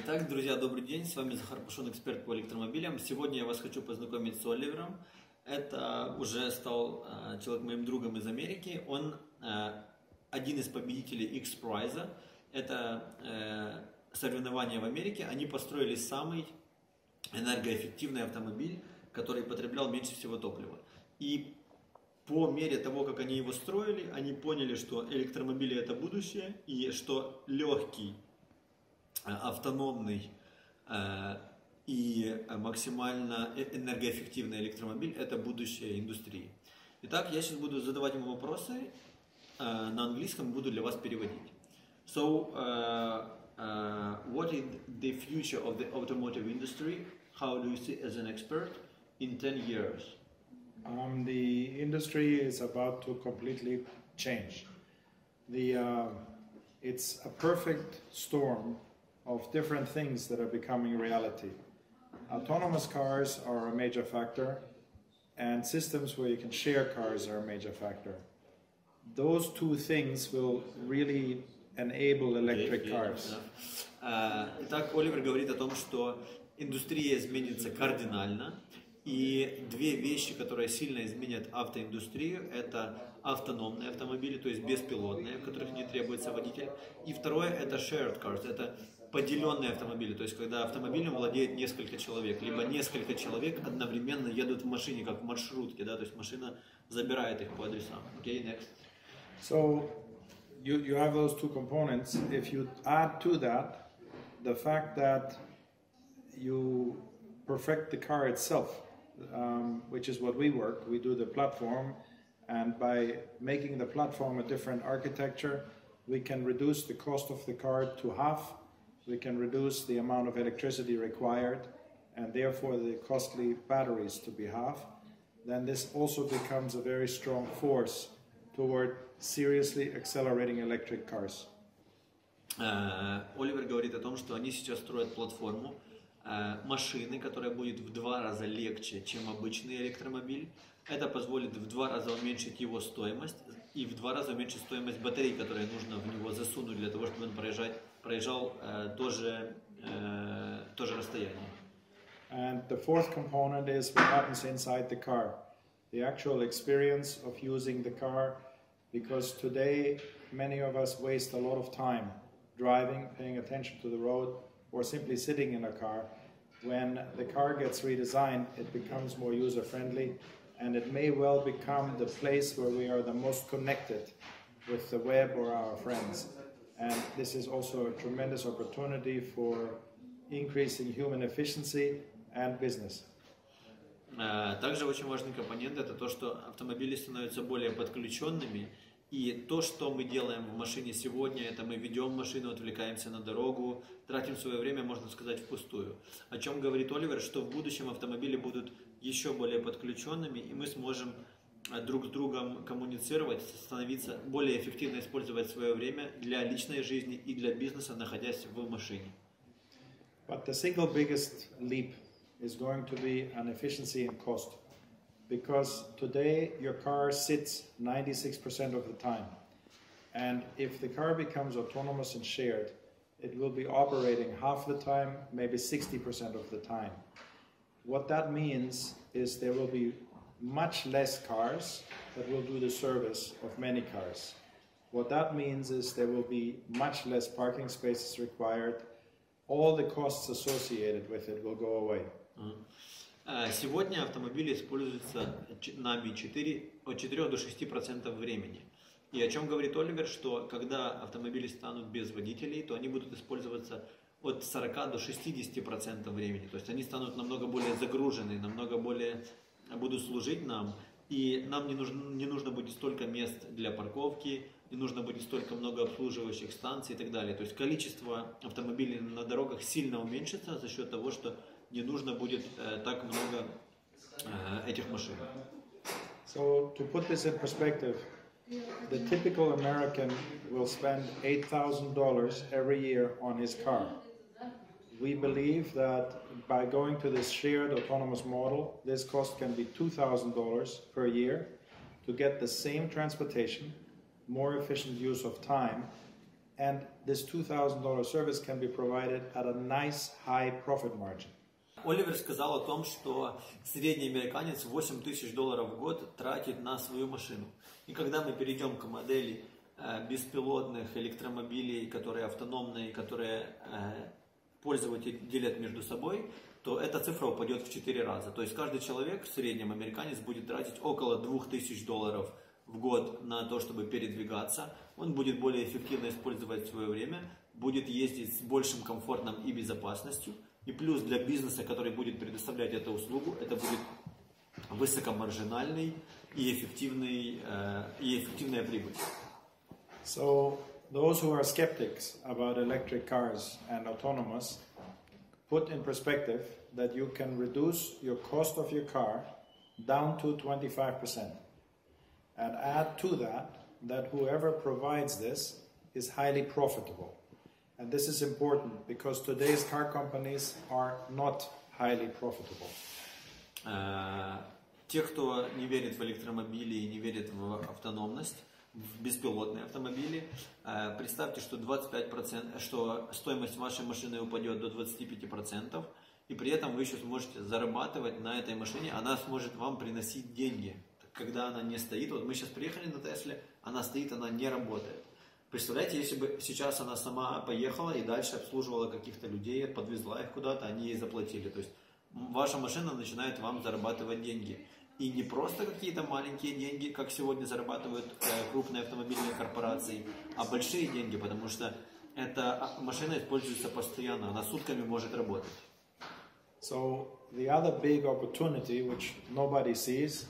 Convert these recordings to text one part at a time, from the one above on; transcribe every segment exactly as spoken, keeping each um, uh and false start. Итак, друзья, добрый день, с вами Захар Пушон, эксперт по электромобилям. Сегодня я вас хочу познакомить с Оливером. Это уже стал э, человек моим другом из Америки. Он э, один из победителей Икс Прайз. Это э, соревнования в Америке. Они построили самый энергоэффективный автомобиль, который потреблял меньше всего топлива. И по мере того, как они его строили, они поняли, что электромобили – это будущее, и что легкий, автономный э, и максимально энергоэффективный электромобиль – это будущее индустрии. Итак, я сейчас буду задавать ему вопросы, э, на английском буду для вас переводить. So, uh, uh, what is the future of the automotive industry? How do you see as an expert in ten years? Um, the industry is about to completely change. The, uh, it's a perfect storm of different things that are becoming reality. Autonomous cars are a major factor, and systems where you can share cars are a major factor. Those two things will really enable electric cars. Итак, Оливер говорит о том, что индустрия изменится кардинально. И две вещи, которые сильно изменят автоиндустрию, это автономные автомобили, то есть беспилотные, в которых не требуется водитель. И второе, это шэрд карс, это поделенные автомобили, то есть когда автомобилем владеет несколько человек, либо несколько человек одновременно едут в машине, как в маршрутке, да, то есть машина забирает их по адресам. Okay, next. So you, you have those two components. If you add to that the fact that you perfect the car itself, Um, which is what we work. We do the platform, and by making the platform a different architecture, we can reduce the cost of the car to half, we can reduce the amount of electricity required, and therefore the costly batteries to be half. Then this also becomes a very strong force toward seriously accelerating electric cars. Оливер говорит о том, что они сейчас строят платформу машины, которая будет в два раза легче, чем обычный электромобиль. Это позволит в два раза уменьшить его стоимость и в два раза уменьшить стоимость батарей, которые нужно в него засунуть для того, чтобы он проезжать, проезжал э, то же, э, то же расстояние. And the fourth component is what happens inside the car, the actual experience of using the car, because today many of us waste a lot of time driving, paying attention to the road, or simply sitting in a car. When the car gets redesigned, it becomes more user-friendly, and it may well become the place where we are the most connected with the web or our friends. And this is also a tremendous opportunity for increasing human efficiency and business. Также очень важный компонент – это то, что автомобили становятся более подключенными. И то, что мы делаем в машине сегодня, это мы ведем машину, отвлекаемся на дорогу, тратим свое время, можно сказать, впустую. О чем говорит Оливер, что в будущем автомобили будут еще более подключенными, и мы сможем друг с другом коммуницировать, становиться более эффективно, использовать свое время для личной жизни и для бизнеса, находясь в машине. But the single biggest leap is going to be an efficiency and cost. Because today your car sits ninety-six percent of the time. And if the car becomes autonomous and shared, it will be operating half the time, maybe sixty percent of the time. What that means is there will be much less cars that will do the service of many cars. What that means is there will be much less parking spaces required. All the costs associated with it will go away. Mm-hmm. Сегодня автомобили используются нами от четырёх до шести процентов времени. И о чем говорит Оливер, что когда автомобили станут без водителей, то они будут использоваться от сорока до шестидесяти процентов времени. То есть они станут намного более загружены, намного более будут служить нам. И нам не нужно, не нужно будет столько мест для парковки, не нужно будет столько много обслуживающих станций и так далее. То есть количество автомобилей на дорогах сильно уменьшится за счет того, что не нужно будет э, так много э, этих машин. So to put this in perspective, the typical American will spend eight thousand dollars every year on his car. We believe that by going to this shared autonomous model, this cost can be two thousand dollars per year to get the same transportation, more efficient use of time, and this two thousand dollar service can be provided at a nice high profit margin. Оливер сказал о том, что средний американец восемь тысяч долларов в год тратит на свою машину. И когда мы перейдем к модели э, беспилотных электромобилей, которые автономные, которые э, пользователи делят между собой, то эта цифра упадет в четыре раза. То есть каждый человек, в среднем американец, будет тратить около двух тысяч долларов в год на то, чтобы передвигаться. Он будет более эффективно использовать свое время, будет ездить с большим комфортом и безопасностью. И плюс для бизнеса, который будет предоставлять эту услугу, это будет высокомаржинальный и эффективный, э, и эффективная прибыль. So, those who are skeptics about electric cars and autonomous, put in perspective that you can reduce your cost of your car down to twenty-five percent. And add to that, that whoever provides this is highly profitable. And this is important because today's car companies are not highly profitable. Uh, те, кто не верит в электромобили и не верит в автономность, в беспилотные автомобили, представьте, что двадцать пять процентов, что стоимость вашей машины упадет до двадцати пяти процентов, и при этом вы еще сможете зарабатывать на этой машине, она сможет вам приносить деньги, когда она не стоит. Вот мы сейчас приехали на Тесле, она стоит, она не работает. Представляете, если бы сейчас она сама поехала и дальше обслуживала каких-то людей, подвезла их куда-то, они ей заплатили. То есть ваша машина начинает вам зарабатывать деньги. И не просто какие-то маленькие деньги, как сегодня зарабатывают крупные автомобильные корпорации, а большие деньги, потому что эта машина используется постоянно, она сутками может работать. So the other big opportunity, which nobody sees,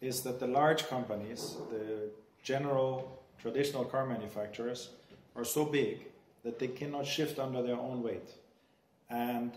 is that the large companies, the general traditional car manufacturers, are so big that they cannot shift under their own weight. And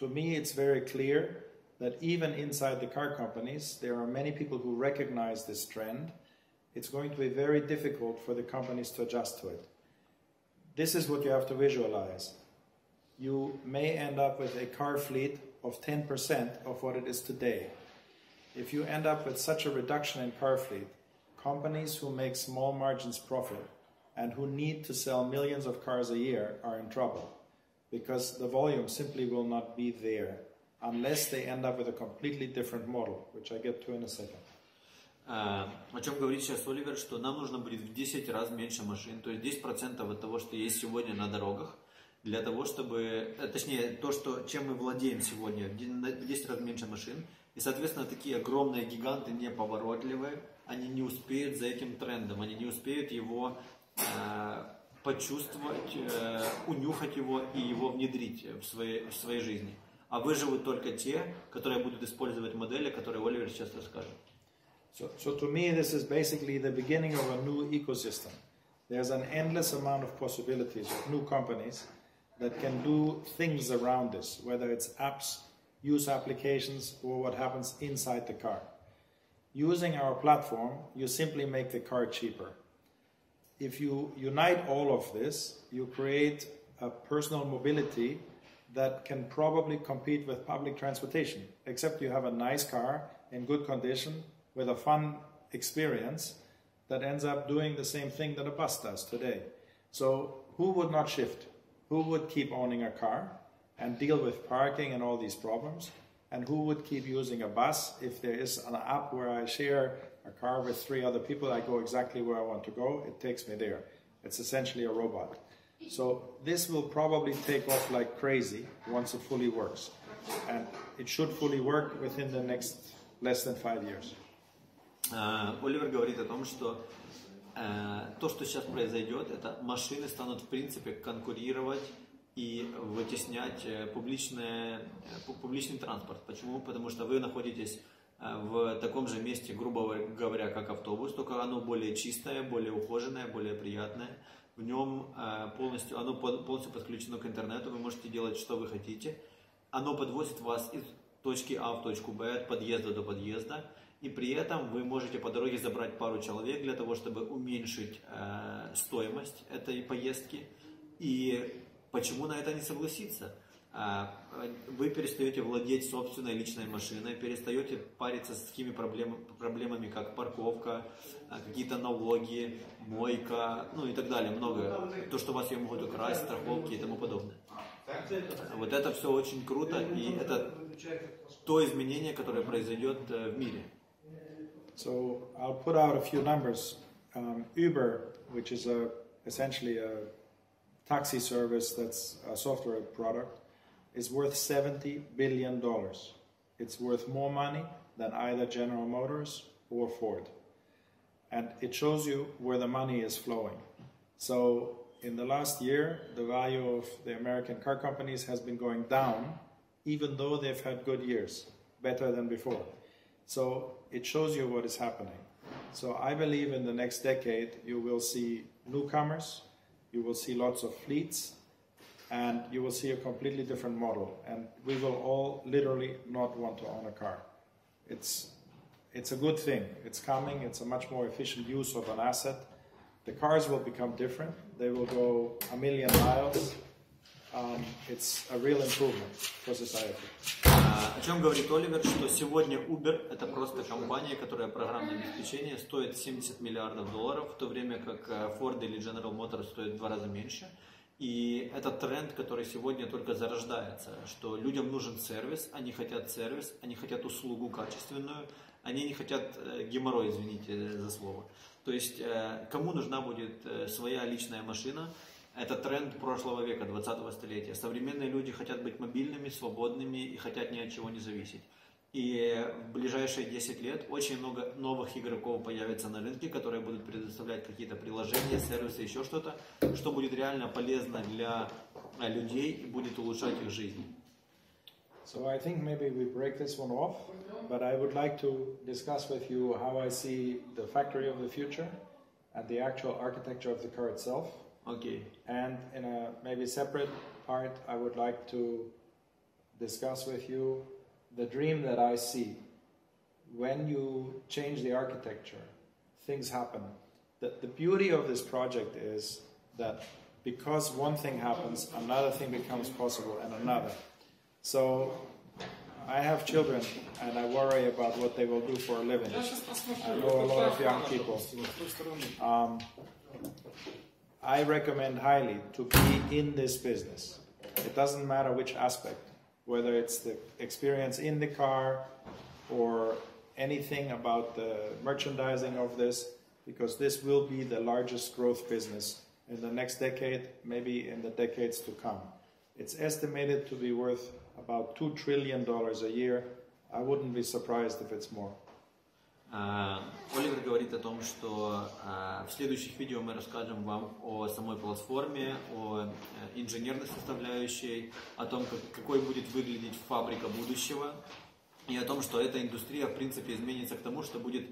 to me, it's very clear that even inside the car companies, there are many people who recognize this trend. It's going to be very difficult for the companies to adjust to it. This is what you have to visualize. You may end up with a car fleet of ten percent of what it is today. If you end up with such a reduction in car fleet, companies who make small margins profit and who need to sell millions of cars a year are in trouble because the volume simply will not be there. Unless they end up with a completely different model, which I get to in a second. Uh, о чем говорит сейчас Оливер, что нам нужно будет в десять раз меньше машин, то есть десять процентов от того, что есть сегодня на дорогах, для того, чтобы, точнее, то, что, чем мы владеем сегодня, в десять раз меньше машин, и, соответственно, такие огромные гиганты неповоротливые, они не успеют за этим трендом, они не успеют его uh, почувствовать, uh, унюхать его и его внедрить в своей, в своей жизни. А выживут только те, которые будут использовать модели, которые Оливер сейчас расскажет. So, so to me, this is basically the beginning of a new ecosystem. There's an endless amount of possibilities of new companies that can do things around this, whether it's apps, use applications, or what happens inside the car. Using our platform, you simply make the car cheaper. If you unite all of this, you create a personal mobility that can probably compete with public transportation, except you have a nice car in good condition with a fun experience that ends up doing the same thing that a bus does today. So who would not shift? Who would keep owning a car and deal with parking and all these problems? And who would keep using a bus if there is an app where I share a car with three other people, I go exactly where I want to go, it takes me there. It's essentially a robot. So this will probably take off like crazy once it fully works, and it should fully work within the next less than five years. Оливер uh, говорит о том, что uh, то, что сейчас произойдет, это машины станут в принципе конкурировать и вытеснять публичное, публичный транспорт. Почему? Потому что вы находитесь в таком же месте, грубо говоря, как автобус, только оно более чистое, более ухоженное, более приятное. В нем полностью, оно полностью подключено к интернету, вы можете делать, что вы хотите. Оно подвозит вас из точки А в точку Б, от подъезда до подъезда. И при этом вы можете по дороге забрать пару человек для того, чтобы уменьшить э, стоимость этой поездки. И почему на это не согласиться? вы перестаете владеть собственной личной машиной, перестаете париться с такими проблем, проблемами, как парковка, какие-то налоги, мойка, ну и так далее, много, то, что вас ее могут украсть, страховки и тому подобное. Вот это все очень круто, и это то изменение, которое произойдет в мире. So I'll put out a few numbers. Um, Uber, which is a, essentially a taxi service that's a software product, is worth seventy billion dollars. It's worth more money than either General Motors or Ford. And it shows you where the money is flowing. So in the last year, the value of the American car companies has been going down, even though they've had good years, better than before. So it shows you what is happening. So I believe in the next decade, you will see newcomers, you will see lots of fleets, and you will see a completely different model. And we will all literally not want to own a car. It's, it's a good thing. It's coming. It's a much more efficient use of an asset. The cars will become different. They will go a million miles. Um, it's a real improvement for society. О чем говорит Оливер, что сегодня Uber – это просто компания, которая программное обеспечение стоит семьдесят миллиардов долларов, в то время как Ford или General Motors стоит в два раза меньше. И это тренд, который сегодня только зарождается, что людям нужен сервис, они хотят сервис, они хотят услугу качественную, они не хотят геморрой, извините за слово. То есть кому нужна будет своя личная машина? Это тренд прошлого века, двадцатого столетия. Современные люди хотят быть мобильными, свободными и хотят ни от чего не зависеть. И в ближайшие десять лет очень много новых игроков появится на рынке, которые будут предоставлять какие-то приложения, сервисы, еще что-то, что будет реально полезно для людей и будет улучшать их жизнь. So I think maybe we break this one off, but I would like to discuss with you how I see the factory of the future and the actual architecture of the car itself. Okay. And in a maybe separate part, I would like to discuss with you the dream that I see. When you change the architecture, things happen. The, the beauty of this project is that because one thing happens, another thing becomes possible, and another. So I have children, and I worry about what they will do for a living. I know a lot of young people. Um, I recommend highly to be in this business. It doesn't matter which aspect, whether it's the experience in the car or anything about the merchandising of this, because this will be the largest growth business in the next decade, maybe in the decades to come. It's estimated to be worth about two trillion dollars a year. I wouldn't be surprised if it's more. Оливер говорит о том, что в следующих видео мы расскажем вам о самой платформе, о инженерной составляющей, о том, какой будет выглядеть фабрика будущего, и о том, что эта индустрия в принципе изменится к тому, что будет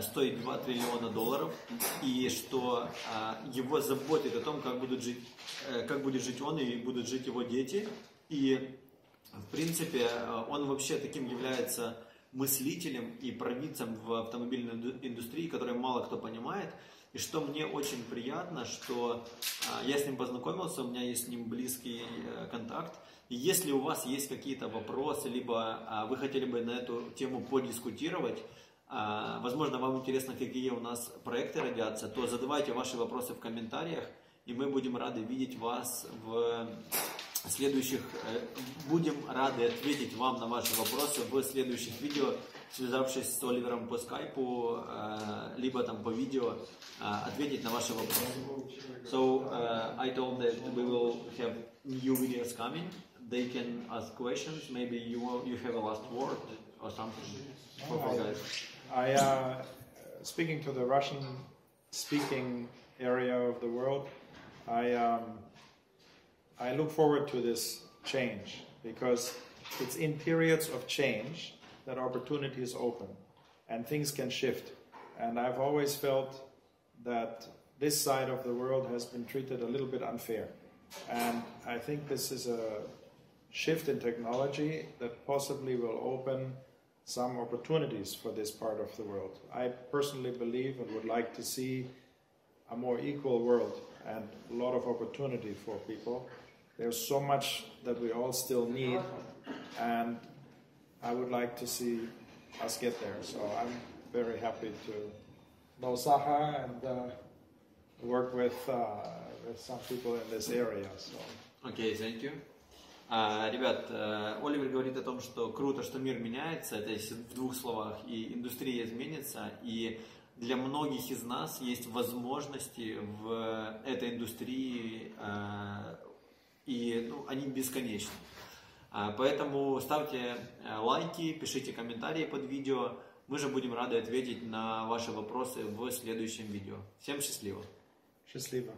стоить два триллиона долларов, и что его заботит о том, как будут жить, как будет жить он и будут жить его дети. И в принципе он вообще таким является мыслителем и провидцем в автомобильной индустрии, который мало кто понимает. И что мне очень приятно, что я с ним познакомился, у меня есть с ним близкий контакт. И если у вас есть какие-то вопросы, либо вы хотели бы на эту тему подискутировать, возможно, вам интересно, какие у нас проекты родятся, то задавайте ваши вопросы в комментариях, и мы будем рады видеть вас в следующих, будем рады ответить вам на ваши вопросы в следующих видео, связавшись с Оливером по скайпу, либо там по видео, ответить на ваши вопросы. So uh, I told that we will have new videos coming. They can ask questions. Maybe you you have a last word or something for you guys. I uh, speaking to the Russian-speaking area of the world. I. Um, I look forward to this change, because it's in periods of change that opportunities open and things can shift. And I've always felt that this side of the world has been treated a little bit unfair. And I think this is a shift in technology that possibly will open some opportunities for this part of the world. I personally believe and would like to see a more equal world and a lot of opportunity for people. There's so much that we all still need, and I would like to see us get there. So I'm very happy to know Zaha and uh, work with, uh, with some people in this area. So. Okay, thank you. Uh, ребят, uh, Оливер говорит о том, что круто, что мир меняется, это если в двух словах, и индустрия изменится, и для многих из нас есть возможности в этой индустрии, uh, и ну, они бесконечны. Uh, поэтому ставьте лайки, пишите комментарии под видео, мы же будем рады ответить на ваши вопросы в следующем видео. Всем счастливо! Счастливо!